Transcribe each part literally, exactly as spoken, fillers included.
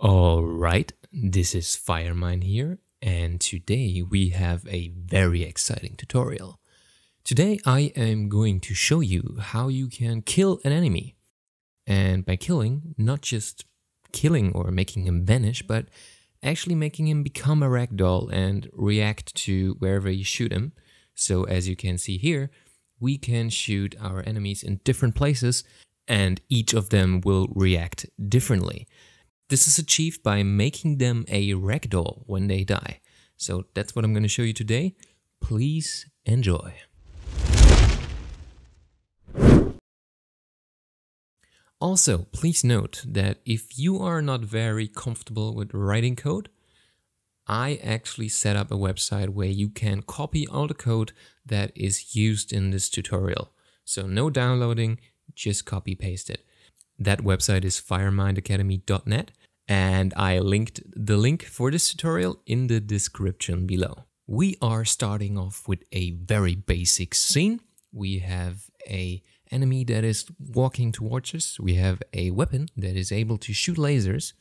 Alright, this is Firemind here, and today we have a very exciting tutorial. Today I am going to show you how you can kill an enemy. And by killing, not just killing or making him vanish, but actually making him become a ragdoll and react to wherever you shoot him. So as you can see here, we can shoot our enemies in different places and each of them will react differently. This is achieved by making them a ragdoll when they die. So that's what I'm going to show you today. Please enjoy. Also, please note that if you are not very comfortable with writing code, I actually set up a website where you can copy all the code that is used in this tutorial. So no downloading, just copy paste it. That website is firemind academy dot net, and I linked the link for this tutorial in the description below. We are starting off with a very basic scene. We have an enemy that is walking towards us. We have a weapon that is able to shoot lasers.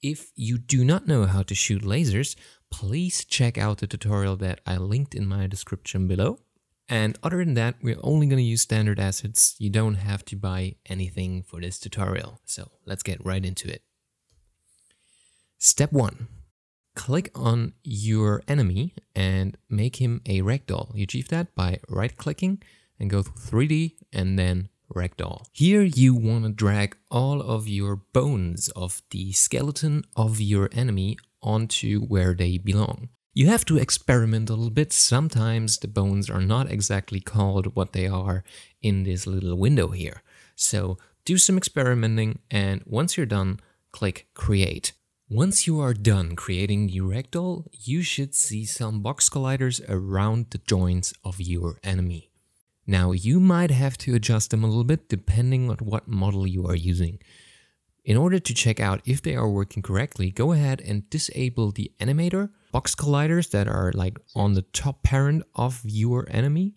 If you do not know how to shoot lasers, please check out the tutorial that I linked in my description below. And other than that, we're only going to use standard assets. You don't have to buy anything for this tutorial. So let's get right into it. Step one, click on your enemy and make him a ragdoll. You achieve that by right clicking and go through three D and then ragdoll. Here you want to drag all of your bones of the skeleton of your enemy onto where they belong. You have to experiment a little bit. Sometimes the bones are not exactly called what they are in this little window here. So do some experimenting, and once you're done, click create. Once you are done creating the ragdoll, you should see some box colliders around the joints of your enemy. Now you might have to adjust them a little bit depending on what model you are using. In order to check out if they are working correctly, go ahead and disable the animator, box colliders that are like on the top parent of your enemy.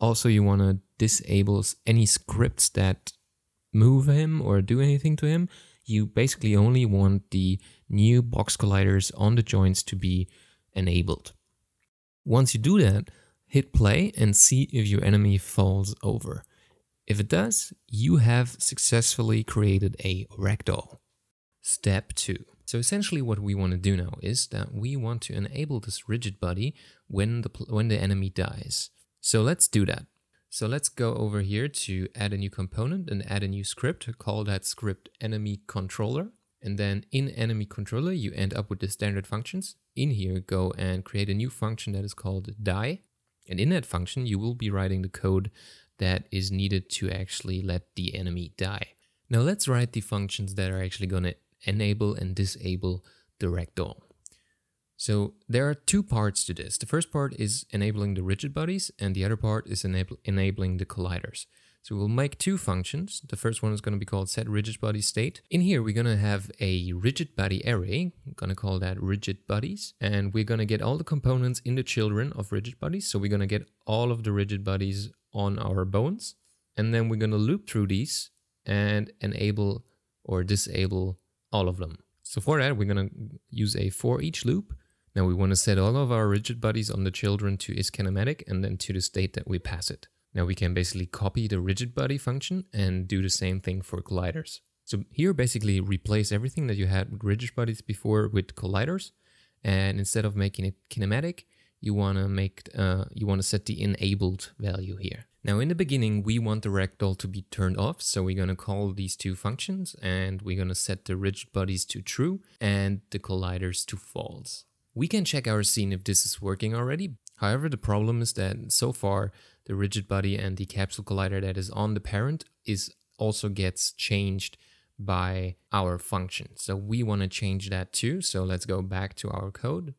Also, you want to disable any scripts that move him or do anything to him. You basically only want the new box colliders on the joints to be enabled. Once you do that, hit play and see if your enemy falls over. If it does, you have successfully created a ragdoll. Step two. So essentially what we want to do now is that we want to enable this rigid body when the, when the enemy dies. So let's do that. So let's go over here to add a new component and add a new script. Call that script enemy controller. And then in enemy controller, you end up with the standard functions. In here, go and create a new function that is called die. And in that function, you will be writing the code that is needed to actually let the enemy die. Now let's write the functions that are actually going to enable and disable the ragdoll. So there are two parts to this. The first part is enabling the rigid bodies and the other part is enab- enabling the colliders. So we'll make two functions. The first one is going to be called set rigid body state. In here, we're going to have a rigid body array. I'm going to call that rigid bodies. And we're going to get all the components in the children of rigid bodies. So we're going to get all of the rigid bodies on our bones. And then we're going to loop through these and enable or disable all of them. So for that, we're going to use a for each loop. Now we want to set all of our rigid bodies on the children to is kinematic and then to the state that we pass it. Now we can basically copy the rigid body function and do the same thing for colliders. So here basically replace everything that you had with rigid bodies before with colliders. And instead of making it kinematic, you want to make uh, you want to set the enabled value here. Now in the beginning, we want the ragdoll to be turned off. So we're going to call these two functions and we're going to set the rigid bodies to true and the colliders to false. We can check our scene if this is working already. However, the problem is that so far, the rigid body and the capsule collider that is on the parent is also gets changed by our function. So we want to change that too. So let's go back to our code.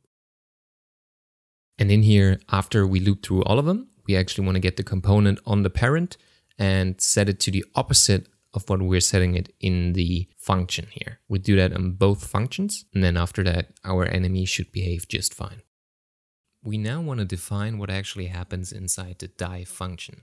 And in here, after we loop through all of them, we actually want to get the component on the parent and set it to the opposite of what we're setting it in the function here. We do that on both functions. And then after that, our enemy should behave just fine. We now want to define what actually happens inside the die function.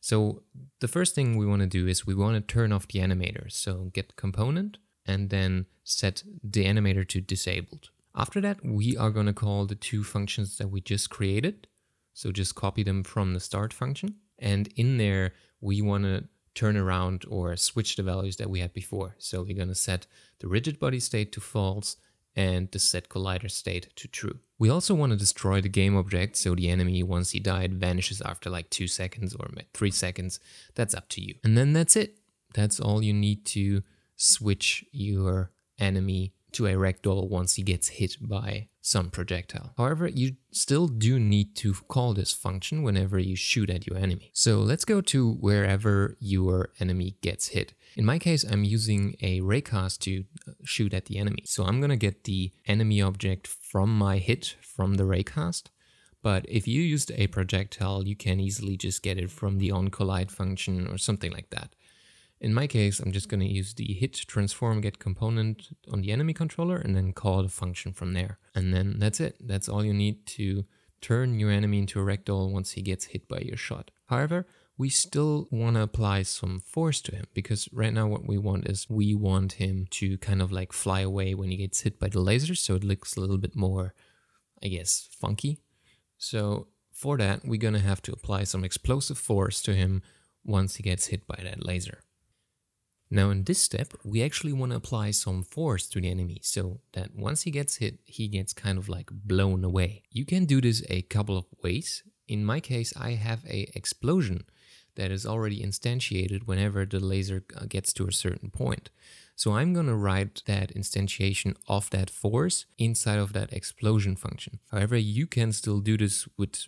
So the first thing we want to do is we want to turn off the animator. So get component and then set the animator to disabled. After that, we are going to call the two functions that we just created. So just copy them from the start function. And in there, we want to turn around or switch the values that we had before. So we're going to set the rigid body state to false and the set collider state to true. We also want to destroy the game object, so the enemy, once he died, vanishes after like two seconds or three seconds. That's up to you. And then that's it. That's all you need to switch your enemy to a ragdoll once he gets hit by some projectile. However, you still do need to call this function whenever you shoot at your enemy. So let's go to wherever your enemy gets hit. In my case, I'm using a raycast to shoot at the enemy. So I'm gonna get the enemy object from my hit from the raycast. But if you used a projectile, you can easily just get it from the onCollide function or something like that. In my case, I'm just going to use the hit transform get component on the enemy controller and then call the function from there. And then that's it. That's all you need to turn your enemy into a ragdoll once he gets hit by your shot. However, we still want to apply some force to him, because right now what we want is we want him to kind of like fly away when he gets hit by the laser. So it looks a little bit more, I guess, funky. So for that, we're going to have to apply some explosive force to him once he gets hit by that laser. Now in this step, we actually want to apply some force to the enemy so that once he gets hit, he gets kind of like blown away. You can do this a couple of ways. In my case, I have a explosion that is already instantiated whenever the laser gets to a certain point. So I'm going to write that instantiation of that force inside of that explosion function. However, you can still do this with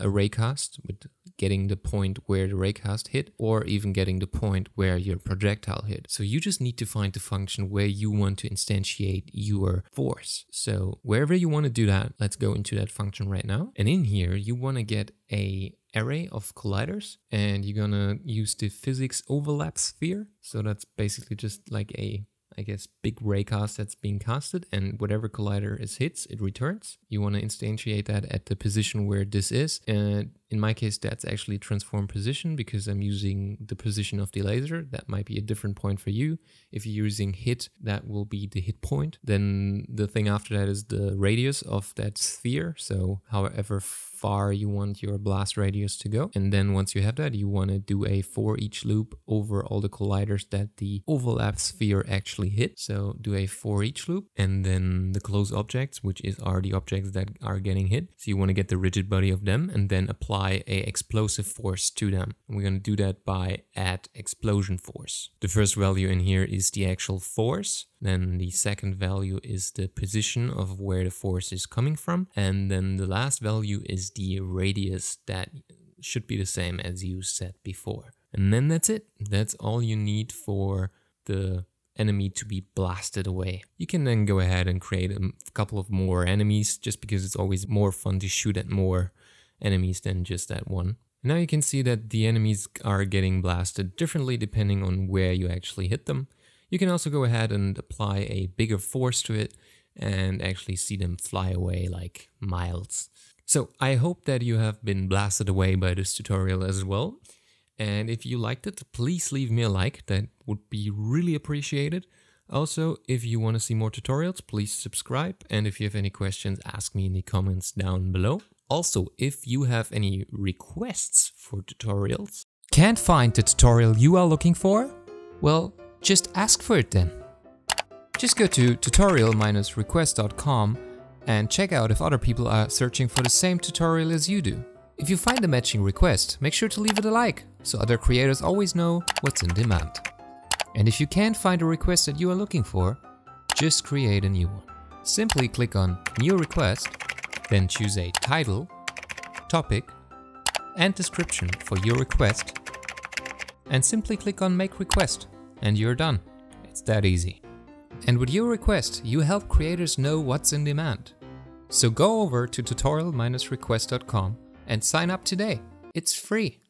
a raycast, with getting the point where the raycast hit, or even getting the point where your projectile hit. So you just need to find the function where you want to instantiate your force. So wherever you want to do that, let's go into that function right now. And in here, you want to get a array of colliders, and you're gonna use the physics overlap sphere. So that's basically just like a, I guess, big raycast that's being casted, and whatever collider is hits, it returns. You want to instantiate that at the position where this is, and in my case that's actually transform position because I'm using the position of the laser. That might be a different point for you. If you're using hit, that will be the hit point. Then the thing after that is the radius of that sphere, so however far you want your blast radius to go. And then once you have that, you want to do a for each loop over all the colliders that the overlap sphere actually hit. So do a for each loop, and then the close objects, which is are the objects that are getting hit. So you want to get the rigid body of them and then apply a explosive force to them. And we're going to do that by add explosion force. The first value in here is the actual force. Then the second value is the position of where the force is coming from. And then the last value is the radius that should be the same as you said before. And then that's it. That's all you need for the enemy to be blasted away. You can then go ahead and create a couple of more enemies, just because it's always more fun to shoot at more enemies than just that one. Now you can see that the enemies are getting blasted differently depending on where you actually hit them. You can also go ahead and apply a bigger force to it and actually see them fly away like miles. So I hope that you have been blasted away by this tutorial as well. And if you liked it, please leave me a like. That would be really appreciated. Also, if you want to see more tutorials, please subscribe. And if you have any questions, ask me in the comments down below. Also, if you have any requests for tutorials, can't find the tutorial you are looking for? Well, just ask for it then. Just go to tutorial dash request dot com and check out if other people are searching for the same tutorial as you do. If you find a matching request, make sure to leave it a like, so other creators always know what's in demand. And if you can't find a request that you are looking for, just create a new one. Simply click on New Request, then choose a title, topic, and description for your request, and simply click on Make Request. And you're done. It's that easy. And with your request, you help creators know what's in demand. So go over to tutorial dash request dot com and sign up today. It's free.